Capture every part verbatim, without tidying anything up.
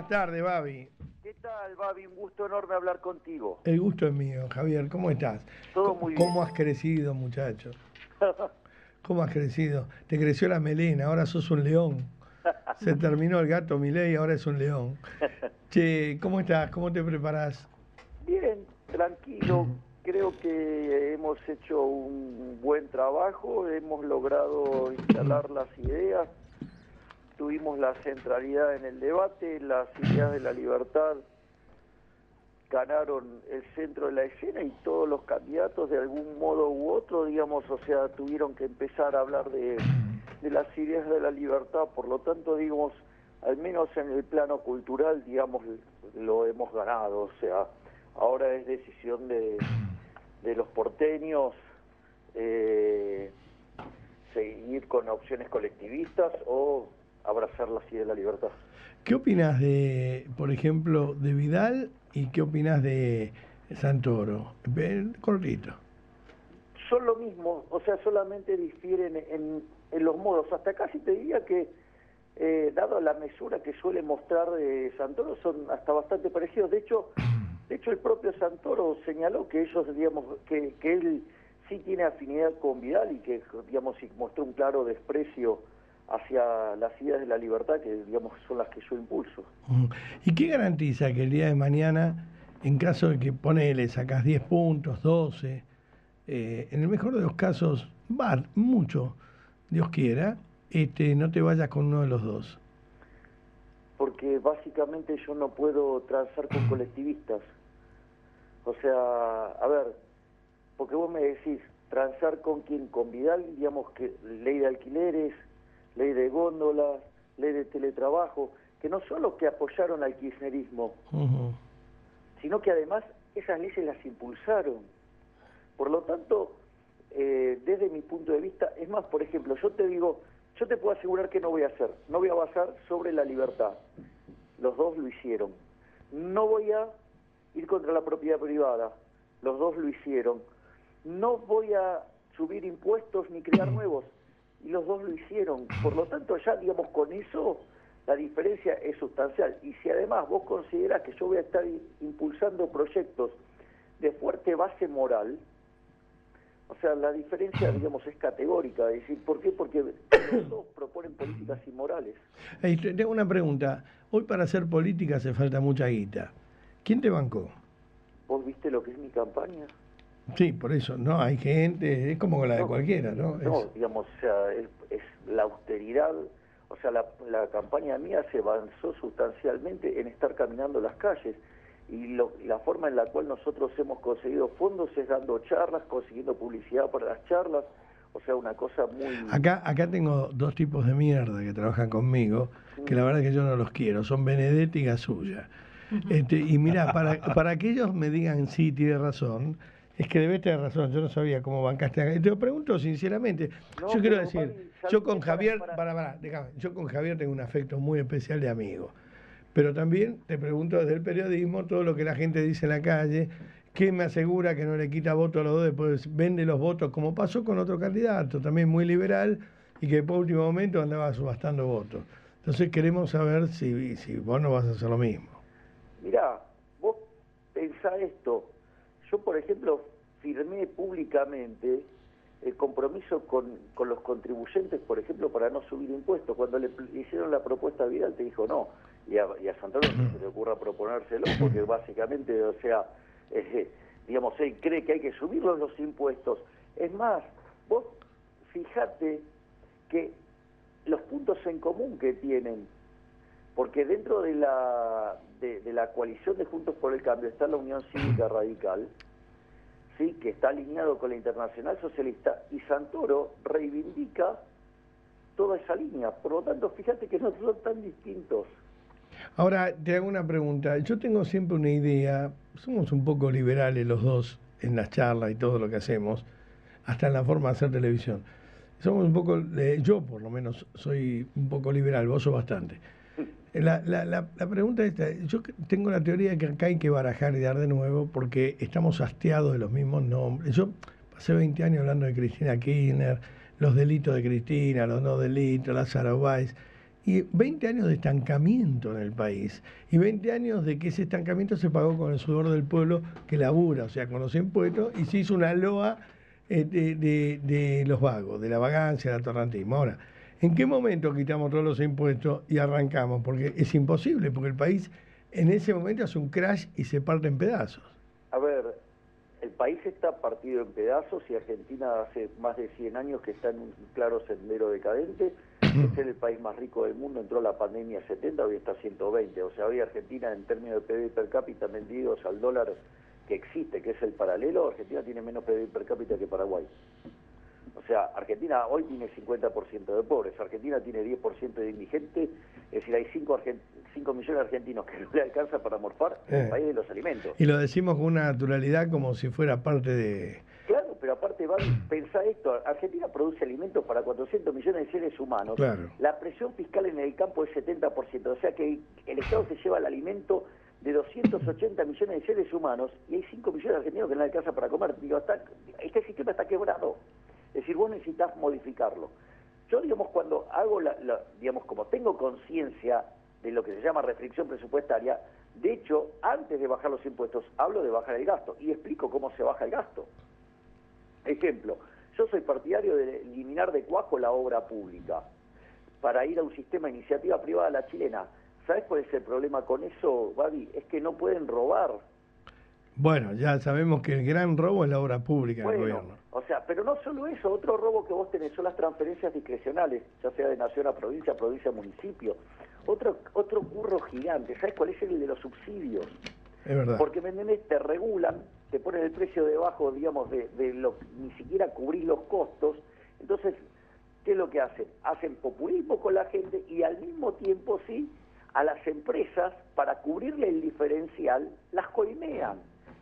Buenas tardes, Babi. ¿Qué tal, Babi? Un gusto enorme hablar contigo. El gusto es mío, Javier. ¿Cómo estás? Todo muy bien. ¿Cómo has crecido, muchacho? ¿Cómo has crecido? Te creció la melena, ahora sos un león. Se terminó el gato Milei, ahora es un león. Che, ¿cómo estás? ¿Cómo te preparás? Bien, tranquilo. Creo que hemos hecho un buen trabajo, hemos logrado instalar las ideas, tuvimos la centralidad en el debate, las ideas de la libertad ganaron el centro de la escena y todos los candidatos de algún modo u otro, digamos, o sea, tuvieron que empezar a hablar de... de las ideas de la libertad, por lo tanto, digamos, al menos en el plano cultural, digamos, lo hemos ganado, o sea, ahora es decisión de, de los porteños eh, seguir con opciones colectivistas o abrazar las ideas de la libertad. ¿Qué opinas de, por ejemplo, de Vidal y qué opinas de Santoro? Cortito. Son lo mismo, o sea, solamente difieren en... en los modos, hasta casi te diría que, eh, dado la mesura que suele mostrar eh, Santoro, son hasta bastante parecidos. De hecho, de hecho el propio Santoro señaló que ellos, digamos, que, que él sí tiene afinidad con Vidal y que, digamos, mostró un claro desprecio hacia las ideas de la libertad, que, digamos, son las que yo impulso. ¿Y qué garantiza que el día de mañana, en caso de que ponele, sacas diez puntos, doce, eh, en el mejor de los casos, va mucho, Dios quiera, este, no te vayas con uno de los dos? Porque básicamente yo no puedo transar con colectivistas. O sea, a ver, porque vos me decís, transar con quién, con Vidal, digamos que ley de alquileres, ley de góndolas, ley de teletrabajo, que no solo que apoyaron al kirchnerismo, uh-huh, sino que además esas leyes las impulsaron. Por lo tanto... Eh, desde mi punto de vista, es más, por ejemplo, yo te digo, yo te puedo asegurar que no voy a hacer, no voy a basar sobre la libertad, los dos lo hicieron, no voy a ir contra la propiedad privada, los dos lo hicieron, no voy a subir impuestos ni crear nuevos, y los dos lo hicieron, por lo tanto ya, digamos, con eso la diferencia es sustancial, y si además vos considerás que yo voy a estar impulsando proyectos de fuerte base moral, o sea, la diferencia, digamos, es categórica. Es decir, ¿por qué? Porque los dos proponen políticas inmorales. Hey, tengo una pregunta. Hoy para hacer política hace falta mucha guita. ¿Quién te bancó? ¿Vos viste lo que es mi campaña? Sí, por eso. No, hay gente... Es como la de no, cualquiera, ¿no? No, es... digamos, o sea, es, es la austeridad. O sea, la, la campaña mía se avanzó sustancialmente en estar caminando las calles. Y lo, la forma en la cual nosotros hemos conseguido fondos es dando charlas, consiguiendo publicidad para las charlas, o sea, una cosa muy... Acá acá tengo dos tipos de mierda que trabajan conmigo, sí, que la verdad es que yo no los quiero, son Benedetti y Gasulla. Este, y mirá, para, para que ellos me digan, sí, tiene razón, es que debes tener razón, yo no sabía cómo bancaste acá. Te lo pregunto sinceramente, no, yo quiero decir, Javi, yo con Javier, para, para, para, déjame, yo con Javier tengo un afecto muy especial de amigo. Pero también te pregunto desde el periodismo todo lo que la gente dice en la calle, que me asegura que no le quita votos a los dos, después vende los votos, como pasó con otro candidato, también muy liberal, y que por último momento andaba subastando votos. Entonces queremos saber si, si vos no vas a hacer lo mismo. Mirá, vos pensá esto. Yo, por ejemplo, firmé públicamente el compromiso con, con los contribuyentes, por ejemplo, para no subir impuestos. Cuando le hicieron la propuesta a Vidal, te dijo no. Y a, y a Santoro no se le ocurra proponérselo, porque básicamente, o sea, eh, digamos, él cree que hay que subirlos los impuestos. Es más, vos fijate que los puntos en común que tienen, porque dentro de la, de, de la coalición de Juntos por el Cambio está la Unión Cívica Radical, sí, que está alineado con la Internacional Socialista, y Santoro reivindica toda esa línea. Por lo tanto, fíjate que no son tan distintos. Ahora, te hago una pregunta. Yo tengo siempre una idea, somos un poco liberales los dos en las charlas y todo lo que hacemos, hasta en la forma de hacer televisión. Somos un poco, eh, yo por lo menos soy un poco liberal, vos sos bastante. La, la, la, la pregunta es esta. Yo tengo la teoría de que acá hay que barajar y dar de nuevo porque estamos hastiados de los mismos nombres. Yo pasé veinte años hablando de Cristina Kirchner, los delitos de Cristina, los no delitos, las Arobáez. y veinte años de estancamiento en el país, y veinte años de que ese estancamiento se pagó con el sudor del pueblo que labura, o sea, con los impuestos, y se hizo una loa eh, de, de, de los vagos, de la vagancia, del atorrantismo. Ahora, ¿en qué momento quitamos todos los impuestos y arrancamos? Porque es imposible, porque el país en ese momento hace un crash y se parte en pedazos. A ver, el país está partido en pedazos y Argentina hace más de cien años que está en un claro sendero decadente. Es el país más rico del mundo, entró la pandemia a setenta, hoy está a ciento veinte. O sea, hoy Argentina, en términos de P B I per cápita vendidos al dólar que existe, que es el paralelo, Argentina tiene menos P B I per cápita que Paraguay. O sea, Argentina hoy tiene cincuenta por ciento de pobres, Argentina tiene diez por ciento de indigentes, es decir, hay cinco millones de argentinos que no le alcanza para morfar en eh. el país de los alimentos. Y lo decimos con una naturalidad como si fuera parte de... Claro, pero aparte, Babi, pensá esto, Argentina produce alimentos para cuatrocientos millones de seres humanos. Claro. La presión fiscal en el campo es setenta por ciento, o sea que el Estado se lleva el alimento de doscientos ochenta millones de seres humanos y hay cinco millones de argentinos que no le alcanza para comer. Digo, hasta, este sistema está quebrado. Es decir, vos necesitás modificarlo. Yo, digamos, cuando hago la, la digamos, como tengo conciencia de lo que se llama restricción presupuestaria, de hecho, antes de bajar los impuestos, hablo de bajar el gasto y explico cómo se baja el gasto. Ejemplo, yo soy partidario de eliminar de cuajo la obra pública para ir a un sistema de iniciativa privada a la chilena. ¿Sabés cuál es el problema con eso, Babi? Es que no pueden robar. Bueno, ya sabemos que el gran robo es la obra pública del gobierno. O sea, pero no solo eso, otro robo que vos tenés son las transferencias discrecionales, ya sea de nación a provincia, provincia a municipio. Otro, otro curro gigante, ¿sabés cuál es? El de los subsidios. Es verdad. Porque me entendés, te regulan, te ponen el precio debajo, digamos, de, de lo ni siquiera cubrís los costos. Entonces, ¿qué es lo que hacen? Hacen populismo con la gente y al mismo tiempo, sí, a las empresas, para cubrirle el diferencial, las coimean.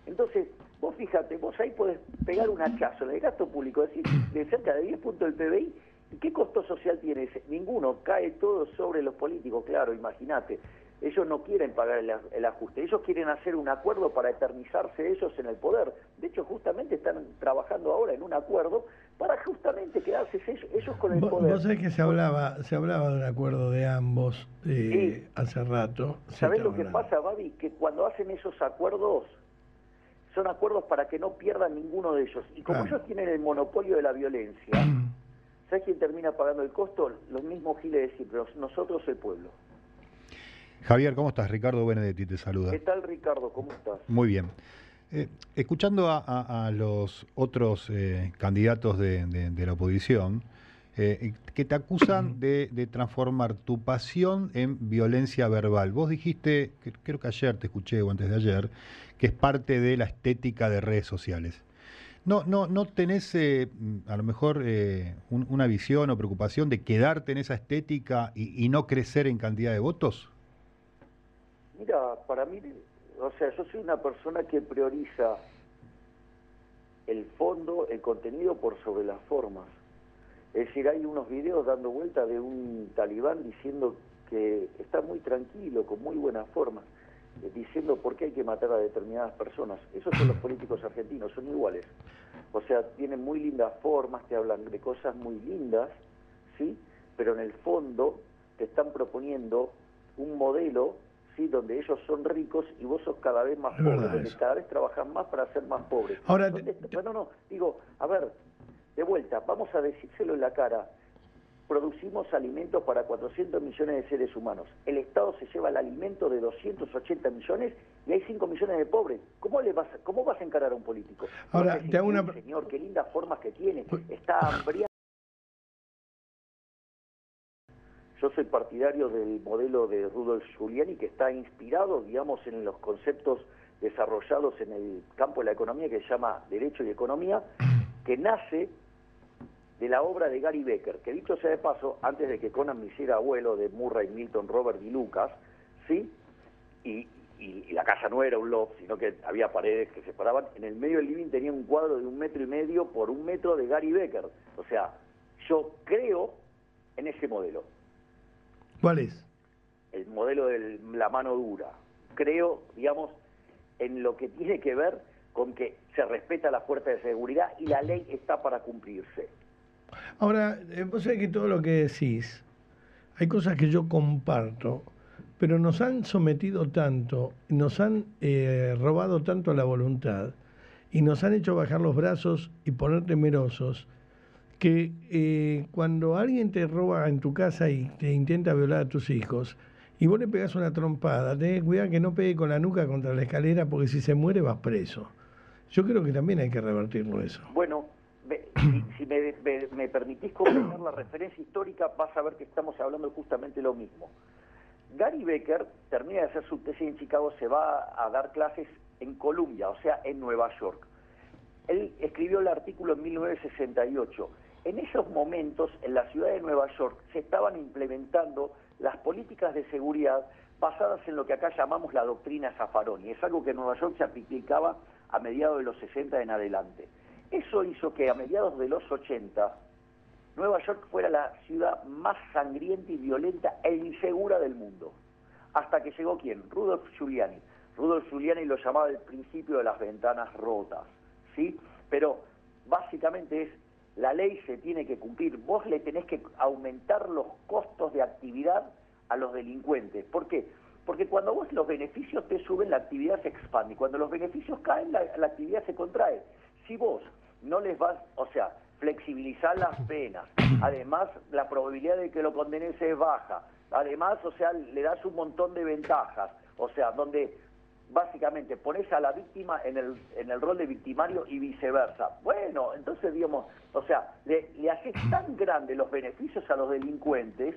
Entonces, vos fíjate, vos ahí podés pegar un hachazo en el gasto público, es decir, de cerca de diez puntos del P B I, ¿y qué costo social tiene ese? Ninguno, cae todo sobre los políticos, claro, imagínate. Ellos no quieren pagar el, el ajuste, ellos quieren hacer un acuerdo para eternizarse ellos en el poder. De hecho, justamente están trabajando ahora en un acuerdo para justamente quedarse ellos, ellos con el poder. Vos sabés que se hablaba se hablaba de un acuerdo de ambos eh, sí. hace rato. ¿Sabés lo que pasa, Babi? Que cuando hacen esos acuerdos... son acuerdos para que no pierdan ninguno de ellos. Y como claro. ellos tienen el monopolio de la violencia, ¿sabes quién termina pagando el costo? Los mismos giles de siempre, nosotros el pueblo. Javier, ¿cómo estás? Ricardo Benedetti te saluda. ¿Qué tal, Ricardo? ¿Cómo estás? Muy bien. Eh, escuchando a, a, a los otros eh, candidatos de, de, de la oposición, eh, que te acusan de, de transformar tu pasión en violencia verbal. Vos dijiste, que, creo que ayer te escuché o antes de ayer, que es parte de la estética de redes sociales. No, no, no tenés eh, a lo mejor eh, un, una visión o preocupación de quedarte en esa estética y, y no crecer en cantidad de votos. Mira, para mí, o sea, yo soy una persona que prioriza el fondo, el contenido por sobre las formas. Es decir, hay unos videos dando vuelta de un talibán diciendo que está muy tranquilo, con muy buenas formas, diciendo por qué hay que matar a determinadas personas. Esos son los políticos argentinos, son iguales. O sea, tienen muy lindas formas, te hablan de cosas muy lindas, ¿sí? Pero en el fondo te están proponiendo un modelo, ¿sí? Donde ellos son ricos y vos sos cada vez más pobre, porque cada vez trabajan más para ser más pobres. Ahora, bueno, no, digo, a ver, de vuelta, vamos a decírselo en la cara. Producimos alimentos para cuatrocientos millones de seres humanos. El Estado se lleva el alimento de doscientos ochenta millones y hay cinco millones de pobres. ¿Cómo le vas, cómo vas a encarar a un político? Ahora, te hago una... Señor, qué lindas formas que tiene. Está hambriento. Yo soy partidario del modelo de Rudolf Giuliani, que está inspirado, digamos, en los conceptos desarrollados en el campo de la economía, que se llama Derecho y Economía, que nace de la obra de Gary Becker, que dicho sea de paso, antes de que Conan me hiciera abuelo de Murray, Milton, Robert y Lucas, ¿sí? Y, y, y la casa no era un loft, sino que había paredes que separaban. En el medio del living tenía un cuadro de un metro y medio por un metro de Gary Becker. O sea, yo creo en ese modelo. ¿Cuál es? El modelo de la mano dura. Creo, digamos, en lo que tiene que ver con que se respeta la fuerza de seguridad y la ley está para cumplirse. Ahora, vos sabés que todo lo que decís, hay cosas que yo comparto, pero nos han sometido tanto, nos han eh, robado tanto la voluntad y nos han hecho bajar los brazos y poner temerosos, que eh, cuando alguien te roba en tu casa y te intenta violar a tus hijos y vos le pegás una trompada, tenés que cuidar que no pegue con la nuca contra la escalera, porque si se muere vas preso. Yo creo que también hay que revertirlo eso. Bueno, si, si me, me, me permitís completar la referencia histórica, vas a ver que estamos hablando justamente lo mismo. Gary Becker termina de hacer su tesis en Chicago, se va a dar clases en Columbia, o sea, en Nueva York. Él escribió el artículo en mil novecientos sesenta y ocho. En esos momentos, en la ciudad de Nueva York, se estaban implementando las políticas de seguridad basadas en lo que acá llamamos la doctrina Zaffaroni. Es algo que en Nueva York se aplicaba a mediados de los sesenta en adelante. Eso hizo que a mediados de los ochenta, Nueva York fuera la ciudad más sangrienta y violenta e insegura del mundo. Hasta que llegó, ¿quién? Rudolf Giuliani. Rudolf Giuliani lo llamaba el principio de las ventanas rotas, ¿sí? Pero básicamente es, la ley se tiene que cumplir. Vos le tenés que aumentar los costos de actividad a los delincuentes. ¿Por qué? Porque cuando vos los beneficios te suben, la actividad se expande. Cuando los beneficios caen, la, la actividad se contrae. Si vos no les vas, o sea, flexibilizar las penas, además la probabilidad de que lo condenes es baja, además, o sea, le das un montón de ventajas, o sea, donde básicamente pones a la víctima en el, en el rol de victimario y viceversa. Bueno, entonces, digamos, o sea, le, le haces tan grandes los beneficios a los delincuentes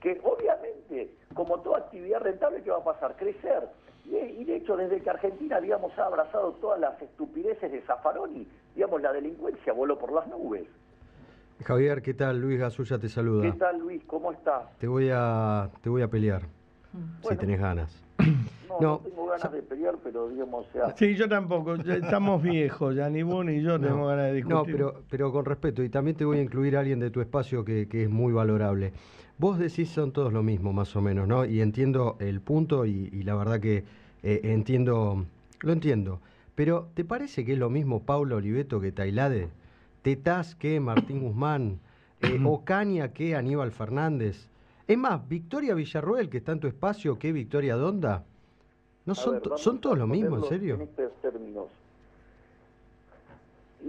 que obviamente, como toda actividad rentable, ¿qué va a pasar? Crecer. Y de hecho, desde que Argentina, digamos, ha abrazado todas las estupideces de Zaffaroni, digamos, la delincuencia voló por las nubes. Javier, ¿qué tal? Luis Gasulla te saluda. ¿Qué tal, Luis? ¿Cómo estás? Te voy a, te voy a pelear, bueno, si tenés ganas. No, no, no tengo ganas ya de pelear, pero digamos, o sea... Sí, yo tampoco, ya estamos viejos, ya ni vos ni yo no tenemos ganas de discutir. No, pero, pero con respeto, y también te voy a incluir a alguien de tu espacio que, que es muy valorable. Vos decís son todos lo mismo, más o menos, ¿no? Y entiendo el punto y, y la verdad que eh, entiendo, lo entiendo. Pero, ¿te parece que es lo mismo Paula Oliveto que Tailhade? Tetaz que Martín Guzmán, eh, Ocaña que Aníbal Fernández. Es más, Victoria Villarroel, que está en tu espacio, que Victoria Donda. No, son, ver, son todos lo mismo, en serio. En estos términos.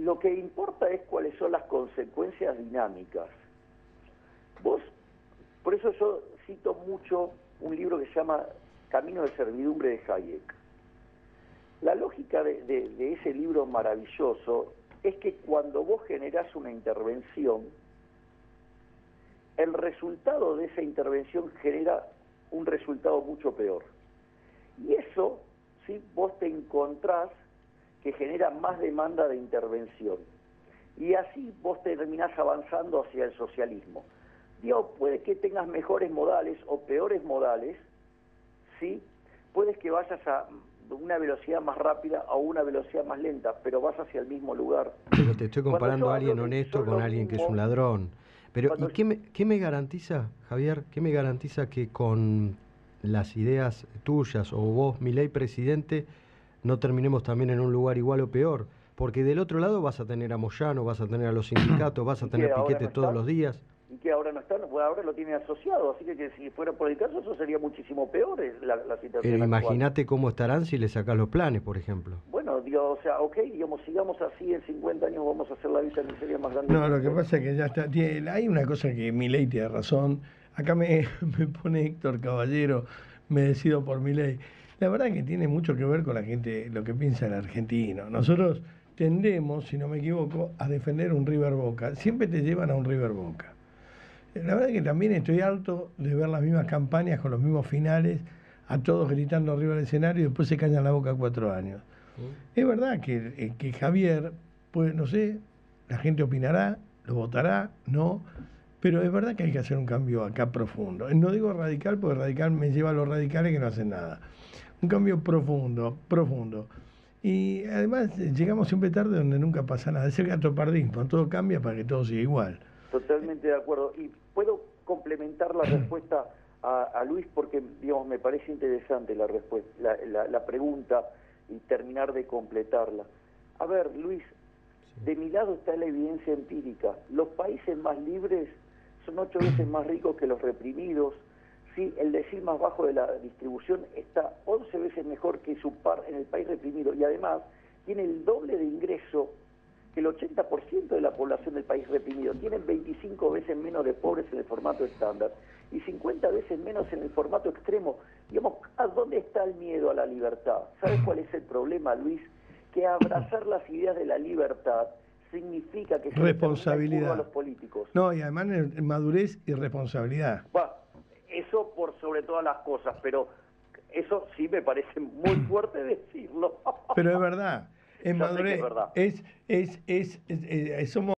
Lo que importa es cuáles son las consecuencias dinámicas. Vos, por eso yo cito mucho un libro que se llama Camino de servidumbre de Hayek. La lógica de, de, de ese libro maravilloso es que cuando vos generás una intervención, el resultado de esa intervención genera un resultado mucho peor. Y eso, ¿sí? Vos te encontrás que genera más demanda de intervención. Y así vos terminás avanzando hacia el socialismo. Digo, puede que tengas mejores modales o peores modales, ¿sí? Puedes que vayas a una velocidad más rápida o una velocidad más lenta, pero vas hacia el mismo lugar. Pero te estoy comparando a alguien honesto con alguien que es un ladrón. Pero ¿y qué me, qué me garantiza, Javier? ¿Qué me garantiza que con las ideas tuyas o vos, Milei presidente, no terminemos también en un lugar igual o peor? Porque del otro lado vas a tener a Moyano, vas a tener a los sindicatos, vas a tener piquetes todos los días. Y que ahora no están, ahora lo tienen asociado, así que, que si fuera por el caso eso sería muchísimo peor la, la situación. Pero imagínate cómo estarán si le sacás los planes, por ejemplo. Bueno, digo, o sea, ok, digamos, sigamos así, en cincuenta años vamos a hacer la villa miseria más grande. No, lo que pasa es que ya está, tiene, hay una cosa que Milei tiene razón. Acá me, me pone Héctor Caballero, me decido por Milei. La verdad que tiene mucho que ver con la gente, lo que piensa el argentino. Nosotros tendemos, si no me equivoco, a defender un River Boca. Siempre te llevan a un River Boca. La verdad que también estoy harto de ver las mismas campañas con los mismos finales, a todos gritando arriba del escenario y después se callan la boca cuatro años. ¿Sí? Es verdad que, que Javier, pues no sé, la gente opinará, lo votará, no... Pero es verdad que hay que hacer un cambio acá profundo. No digo radical, porque radical me lleva a los radicales que no hacen nada. Un cambio profundo, profundo. Y además llegamos siempre tarde donde nunca pasa nada. Es el gatopardismo, todo cambia para que todo siga igual. Totalmente de acuerdo. Y puedo complementar la respuesta a, a Luis, porque digamos me parece interesante la, respuesta, la, la, la pregunta y terminar de completarla. A ver, Luis, de mi lado está la evidencia empírica. Los países más libres son ocho veces más ricos que los reprimidos, ¿sí? El decil más bajo de la distribución está once veces mejor que su par en el país reprimido, y además tiene el doble de ingreso que el ochenta por ciento de la población del país reprimido. Tienen veinticinco veces menos de pobres en el formato estándar y cincuenta veces menos en el formato extremo. Digamos, ¿a dónde está el miedo a la libertad? ¿Sabes cuál es el problema, Luis? Que abrazar las ideas de la libertad significa que se responsabilidad a los políticos. No, y además madurez y responsabilidad. Bueno, eso por sobre todas las cosas, pero eso sí me parece muy fuerte decirlo. Pero es verdad. En madurez, es, es, es, es, es, es, somos...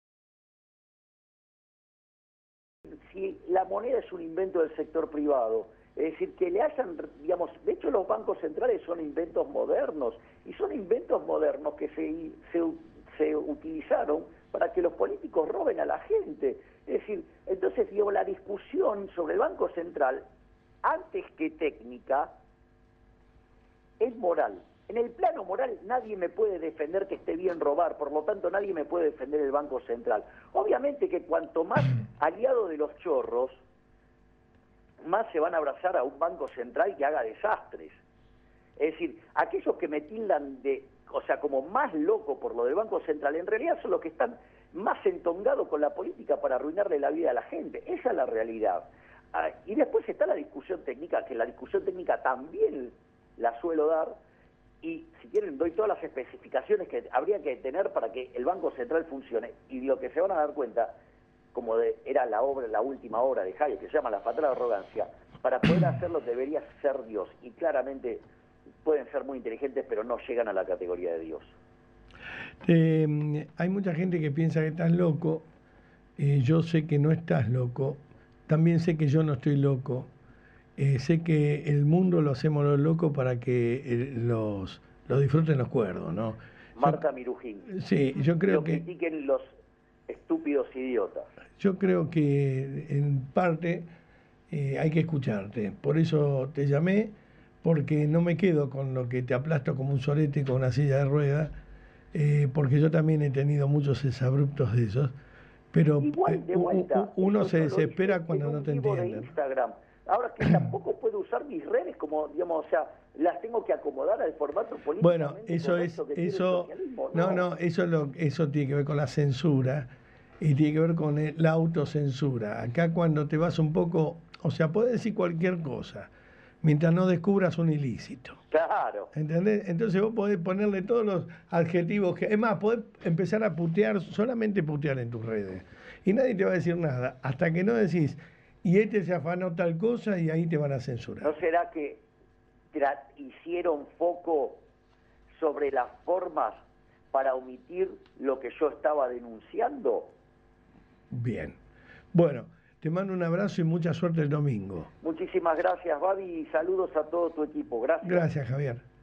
Si la moneda es un invento del sector privado, es decir, que le hayan, digamos, de hecho los bancos centrales son inventos modernos, y son inventos modernos que se, se, se utilizaron para que los políticos roben a la gente. Es decir, entonces, digamos, la discusión sobre el Banco Central, antes que técnica, es moral. En el plano moral nadie me puede defender que esté bien robar, por lo tanto nadie me puede defender el Banco Central. Obviamente que cuanto más aliado de los chorros, más se van a abrazar a un Banco Central que haga desastres. Es decir, aquellos que me tildan de, o sea, como más loco por lo del Banco Central, en realidad son los que están más entongados con la política para arruinarle la vida a la gente. Esa es la realidad. Ah, y después está la discusión técnica, que la discusión técnica también la suelo dar, y si quieren doy todas las especificaciones que habría que tener para que el Banco Central funcione. Y de lo que se van a dar cuenta, como de, era la obra, la última obra de Hayek, que se llama La Fatal Arrogancia, para poder hacerlo debería ser Dios. Y claramente pueden ser muy inteligentes, pero no llegan a la categoría de Dios. Eh, hay mucha gente que piensa que estás loco. Eh, yo sé que no estás loco. También sé que yo no estoy loco. Eh, sé que el mundo lo hacemos los locos para que eh, los, los disfruten los cuerdos, ¿no? Marta Mirujín. Sí, yo creo lo que... Lo critiquen los estúpidos idiotas. Yo creo que en parte eh, hay que escucharte. Por eso te llamé, porque no me quedo con lo que te aplasto como un sorete con una silla de ruedas, eh, porque yo también he tenido muchos desabruptos de esos. Pero igual de vuelta, uno se desespera cuando no te entiende. Ahora que tampoco puedo usar mis redes como, digamos, o sea, las tengo que acomodar al formato político. Bueno, eso es, eso, no, no, eso, lo, eso tiene que ver con la censura y tiene que ver con el, la autocensura. Acá cuando te vas un poco, o sea, puedes decir cualquier cosa, mientras no descubras un ilícito. Claro. ¿Entendés? Entonces vos podés ponerle todos los adjetivos que... Es más, podés empezar a putear, solamente putear en tus redes. Y nadie te va a decir nada, hasta que no decís... Y este se afanó tal cosa y ahí te van a censurar. ¿No será que hicieron foco sobre las formas para omitir lo que yo estaba denunciando? Bien. Bueno, te mando un abrazo y mucha suerte el domingo. Muchísimas gracias, Babi, y saludos a todo tu equipo. Gracias. Gracias, Javier.